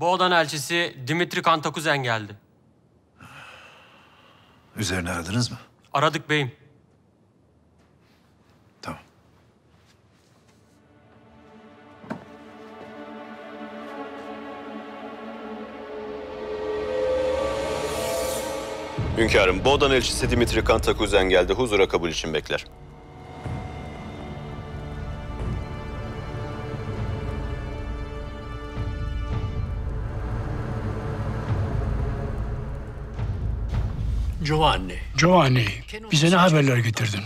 Boğdan elçisi Dimitri Kantakuzen geldi. Üzerine aradınız mı? Aradık beyim. Tamam. Hünkârım, Boğdan elçisi Dimitri Kantakuzen geldi. Huzura kabul için bekler. Giovanni, bize ne haberler getirdin?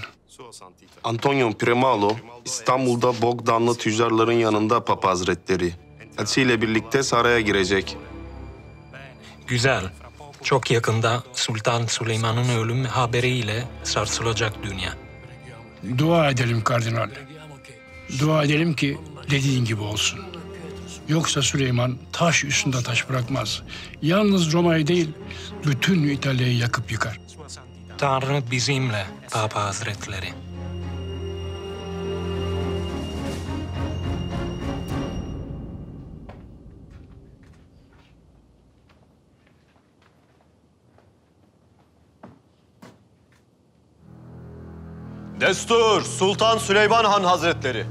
Antonio Primalo, İstanbul'da Bogdanlı tüccarların yanında Papa Hazretleri. Elçiyle birlikte saraya girecek. Güzel. Çok yakında Sultan Süleyman'ın ölüm haberiyle sarsılacak dünya. Dua edelim kardinal. Dua edelim ki dediğin gibi olsun. Yoksa Süleyman taş üstünde taş bırakmaz. Yalnız Roma'yı değil, bütün İtalya'yı yakıp yıkar. Tanrı bizimle, Papa Hazretleri. Destur, Sultan Süleyman Han Hazretleri.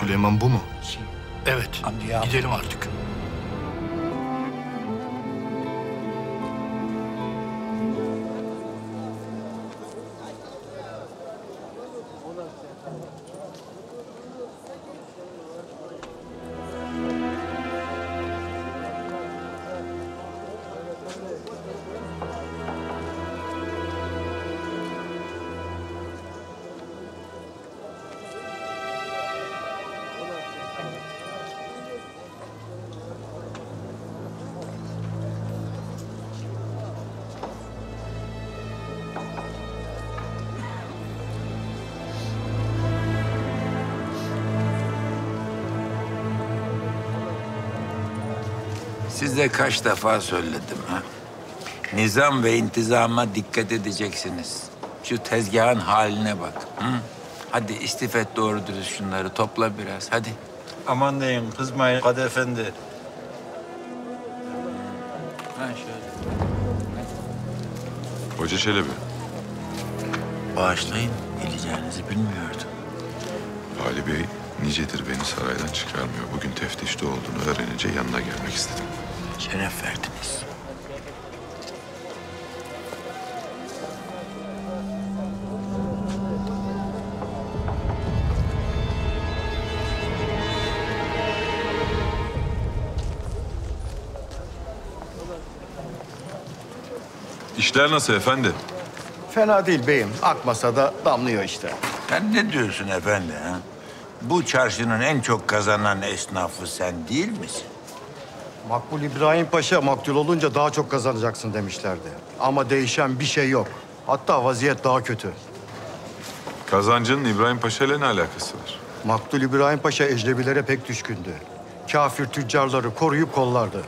Süleyman bu mu? Evet, gidelim artık. Size kaç defa söyledim ha? Nizam ve intizama dikkat edeceksiniz. Şu tezgahın haline bak. Hı? Hadi istifet doğru dürüst şunları. Topla biraz hadi. Aman deyin kızmayın Kadı Efendi. Ha şöyle. Hadi. Hoca Çelebi. Bağışlayın, geleceğinizi bilmiyordum. Ali Bey nicedir beni saraydan çıkarmıyor. Bugün teftişte olduğunu öğrenince yanına gelmek istedim. Şeref verdiniz. İşler nasıl efendi? Fena değil beyim. Akmasa da damlıyor işte. Sen ne diyorsun efendi ha? Bu çarşının en çok kazanan esnafı sen değil misin? Makbul İbrahim Paşa maktul olunca daha çok kazanacaksın demişlerdi. Ama değişen bir şey yok. Hatta vaziyet daha kötü. Kazancının İbrahim Paşa ile ne alakası var? Makbul İbrahim Paşa ecnebilere pek düşkündü. Kafir tüccarları koruyup kollardı.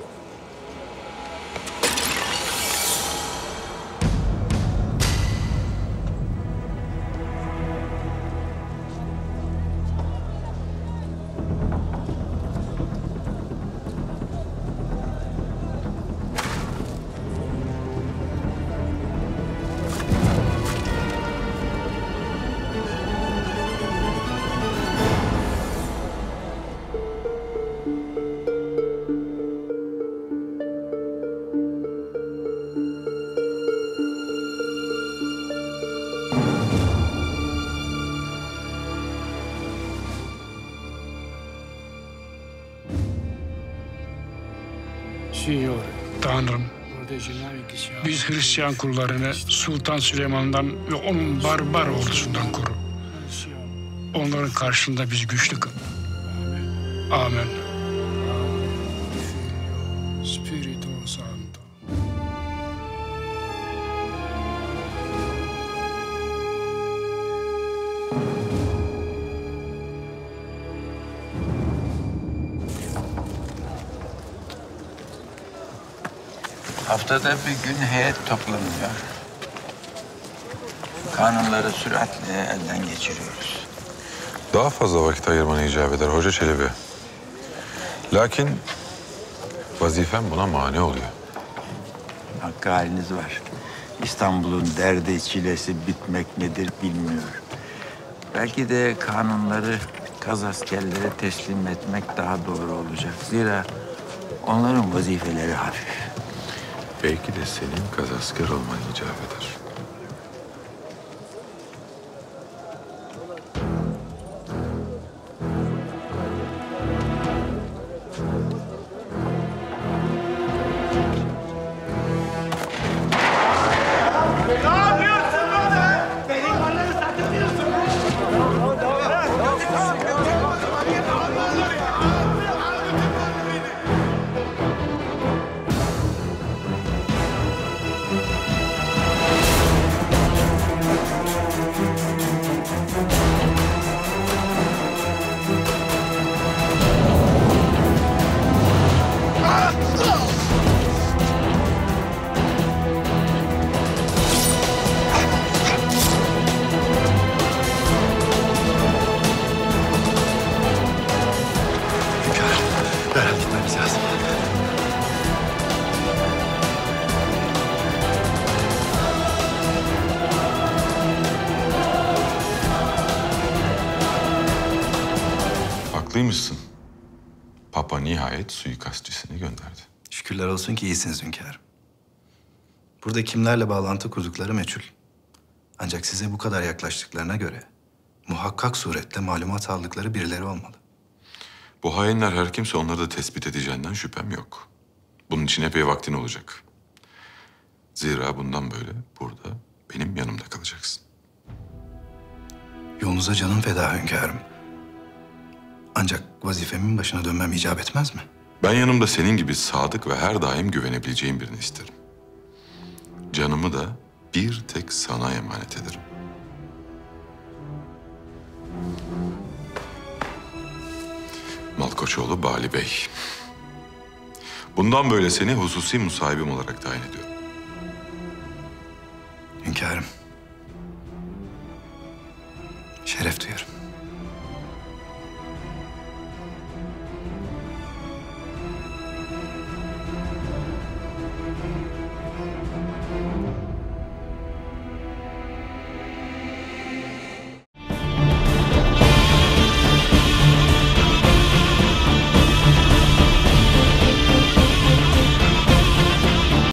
Tanrım, biz Hristiyan kullarını Sultan Süleyman'dan ve onun barbar ordusundan koru. Onların karşısında bizi güçlü kıl. Amen. Haftada bir gün heyet toplanıyor. Kanunları süratle elden geçiriyoruz. Daha fazla vakit ayırmanı icap eder Hoca Çelebi. Lakin vazifem buna mani oluyor. Hakkı haliniz var. İstanbul'un derdi çilesi bitmek nedir bilmiyorum. Belki de kanunları kaz askerlere teslim etmek daha doğru olacak. Zira onların vazifeleri hafif. Belki de senin kaz asker olman icap eder. Haklıymışsın. Papa nihayet suikastçısını gönderdi. Şükürler olsun ki iyisiniz hünkârım. Burada kimlerle bağlantı kurdukları meçhul. Ancak size bu kadar yaklaştıklarına göre muhakkak suretle malumat aldıkları birileri olmalı. Bu hainler her kimse onları da tespit edeceğinden şüphem yok. Bunun için epey vaktin olacak. Zira bundan böyle burada benim yanımda kalacaksın. Yolunuza canım feda hünkârım. Ancak vazifemin başına dönmem icap etmez mi? Ben yanımda senin gibi sadık ve her daim güvenebileceğim birini isterim. Canımı da bir tek sana emanet ederim. Malkoçoğlu Bali Bey. Bundan böyle seni hususi musahibim olarak tayin ediyorum. Hünkârım. Şeref duyarım.